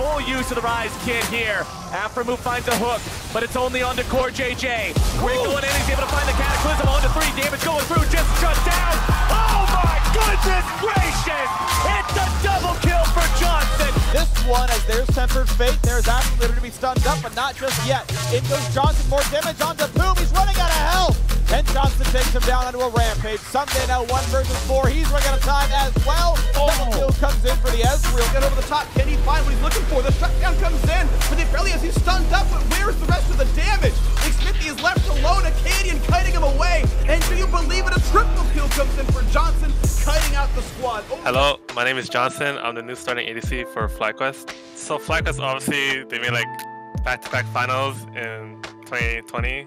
full use of the Rise Kid here. Aphromoo finds a hook, but it's only onto CoreJJ. Quick going in, he's able to find the Cataclysm onto 3. Damage going through, just shut down. Oh my goodness gracious! It's a double kill for Johnson. This one, as there's Temper's Fate, there's absolutely to be stunned up, but not just yet. In goes Johnson, more damage onto Poom. He's running out of health. And Johnson takes him down onto a rampage. Someday now 1 versus 4. He's running out of time as well. Double kill comes in for the Ezreal. Get over the top. Can he find what he's looking for? The shutdown comes in, but the Aphelios, he's stunned up, but where's the rest of the damage? Smithy is left alone, Akkadian kiting him away. And do you believe it? A triple kill comes in for Johnson, kiting out the squad. Oh. Hello, my name is Johnson. I'm the new starting ADC for FlyQuest. So FlyQuest, obviously, they made like back-to-back finals in 2020.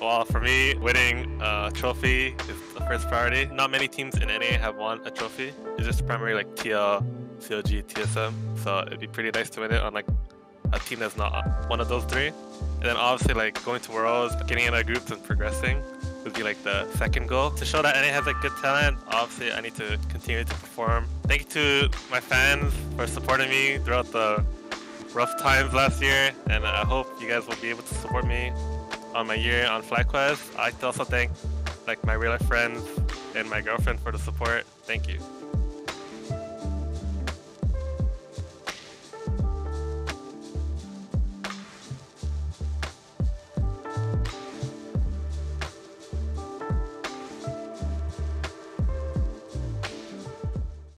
Well, for me, winning a trophy is the first priority. Not many teams in NA have won a trophy. It's just primarily like TL, CLG, TSM. So it'd be pretty nice to win it on like a team that's not one of those three. And then obviously like going to Worlds, getting in our groups and progressing would be like the second goal. To show that NA has like good talent, obviously I need to continue to perform. Thank you to my fans for supporting me throughout the rough times last year, and I hope you guys will be able to support me on my year on FlyQuest. I also thank like my real life friends and my girlfriend for the support. Thank you.